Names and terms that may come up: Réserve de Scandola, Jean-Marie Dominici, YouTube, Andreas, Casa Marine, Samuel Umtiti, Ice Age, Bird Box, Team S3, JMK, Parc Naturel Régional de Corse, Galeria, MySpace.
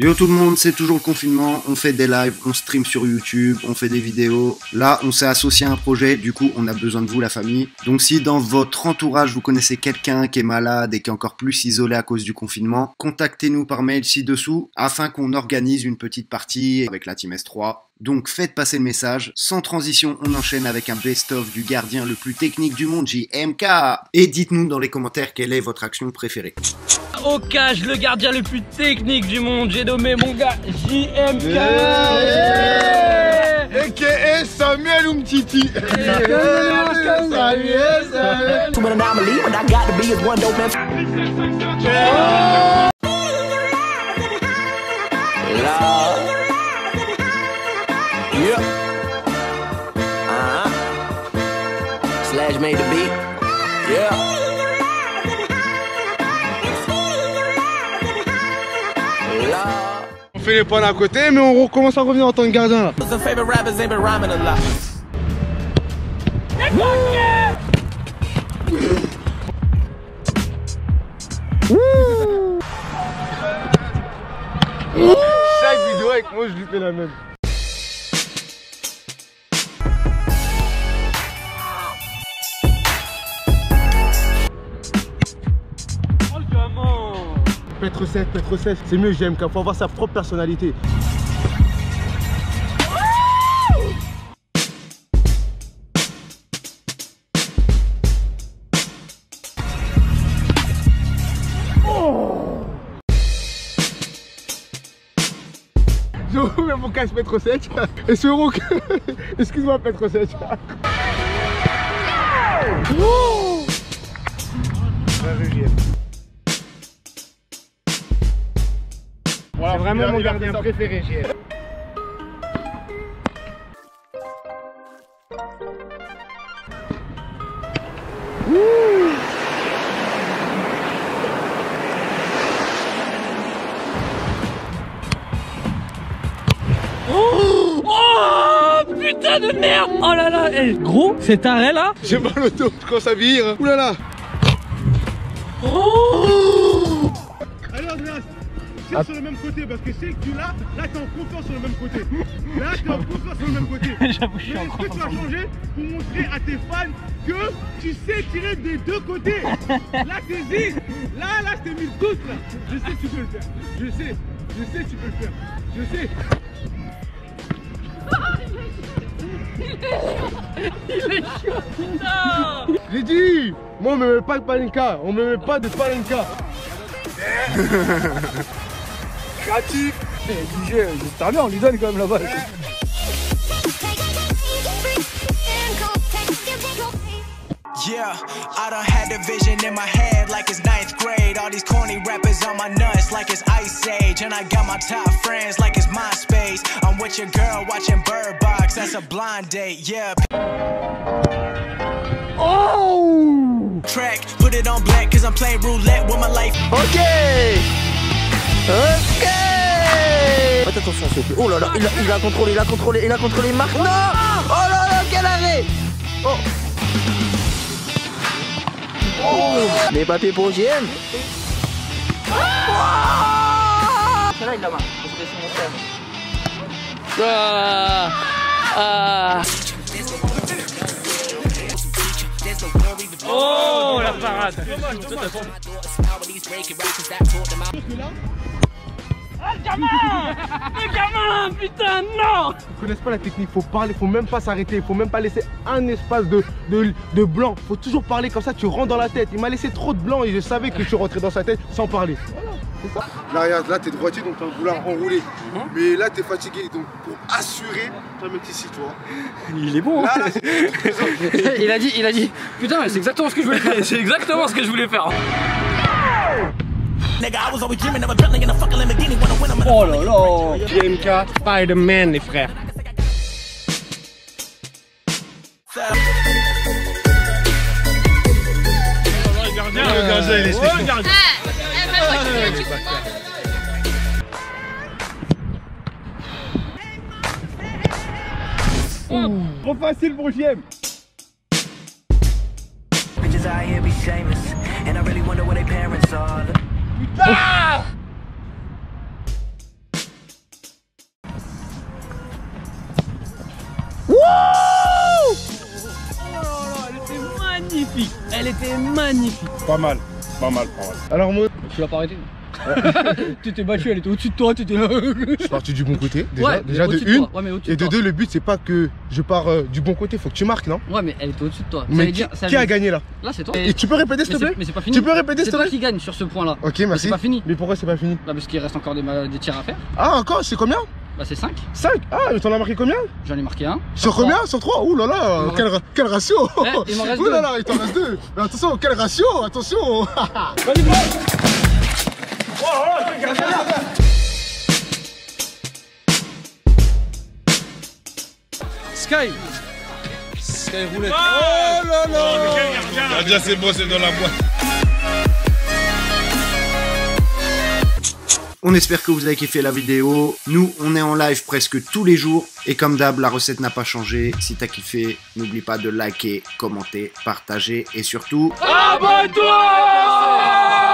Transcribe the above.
Yo tout le monde, c'est toujours le confinement, on fait des lives, on stream sur YouTube, on fait des vidéos. Là, on s'est associé à un projet, du coup, on a besoin de vous, la famille. Donc si dans votre entourage, vous connaissez quelqu'un qui est malade et qui est encore plus isolé à cause du confinement, contactez-nous par mail ci-dessous afin qu'on organise une petite partie avec la Team S3. Donc faites passer le message. Sans transition, on enchaîne avec un best-of du gardien le plus technique du monde, JMK. Et dites-nous dans les commentaires quelle est votre action préférée. Au cage, le gardien le plus technique du monde, j'ai nommé mon gars JMK. A.K.A. Samuel Umtiti. Slash made the beat. Yeah. On fait les pannes à côté, mais on recommence à revenir en tant que gardien là. Chaque vidéo avec moi, je lui fais la même. Pètre 7, c'est mieux JMK, faut avoir sa propre personnalité. J'avoue, mais mon casse Pètre 7 et ce rock, excuse-moi Pètre 7. Oh voilà, vraiment mon gardien préféré. Oh putain de merde. Oh là là, hey, gros, cet arrêt là. J'ai mal au dos, je commence à vire. Ouh là là. Oh. Allez Andreas, tire sur le même côté parce que je sais que tu l'as, là t'es en confiance sur le même côté. Là t'es en confiance sur le même côté. J'avoue, je suis en confiance. Est-ce que tu vas changer pour montrer à tes fans que tu sais tirer des deux côtés? Là t'es zig, là je t'ai mis le coude là. Je sais que tu peux le faire. Je sais que tu peux le faire. Je sais. Il est chaud, putain. J'ai dit, moi on me met pas de palenka, on me met pas de palenka. Gratuit. Du jeu, on lui donne quand même la balle. Yeah, I done had the vision in my head like it's 9th grade. All these corny rappers on my nuts like it's Ice Age. And I got my top friends like it's MySpace. I'm with your girl watching Bird Box, that's a blind date, yeah. Oh! Track, put it on black cause I'm playing roulette with my life. Ok! Ok! Faites attention s'il te plaît. Oh là là, il a contrôlé Marc. Non! Oh là là, quel arrêt! Oh! Oh. Les papiers pour JM. Ah, celle-là il l'a main. Oh la parade. Ah le gamin. Le gamin, putain, non. Ils connaissent pas la technique, faut parler, faut même pas s'arrêter, faut même pas laisser un espace de blanc. Faut toujours parler comme ça, tu rentres dans la tête. Il m'a laissé trop de blanc et je savais que tu rentrais dans sa tête sans parler. Voilà, c'est ça. Là regarde, là t'es droitier donc t'as un vouloir enroulé. Mais là t'es fatigué donc pour assurer, t'as mis ici toi. Il est bon hein. Là, il a dit, putain mais c'est exactement ce que je voulais faire. C'est exactement ce que je voulais faire. Oh là là, JMK, Spider-Man les frères. Oh le gardien, il est stylé. Trop facile pour JM. Putain. Magnifique. Pas mal. Alors moi... Tu l'as pas arrêté. Tu t'es battu, elle était au-dessus de toi, tu étais... Je suis parti du bon côté, déjà de une, et de deux, le but c'est pas que je pars du bon côté, faut que tu marques, non? Ouais mais elle était au-dessus de toi, mais qui a gagné là? Là c'est toi. Et tu peux répéter s'il te plaît? Mais c'est pas fini. Tu peux répéter s'il te plaît? C'est toi qui gagne sur ce point là. Ok merci. C'est pas fini. Mais pourquoi c'est pas fini? Bah parce qu'il reste encore des tirs à faire. Ah encore? C'est combien? Bah c'est 5. 5? Ah mais t'en as marqué combien? J'en ai marqué un. Sur combien? Sur 3? Ouh là là, quel ratio. Ouh là là, il t'en reste 2. Mais attention, quel ratio? Attention. Sky roulette. Oh là là. Déjà c'est bon, c'est dans la boîte. On espère que vous avez kiffé la vidéo. Nous, on est en live presque tous les jours. Et comme d'hab, la recette n'a pas changé. Si t'as kiffé, n'oublie pas de liker, commenter, partager et surtout... Abonne-toi.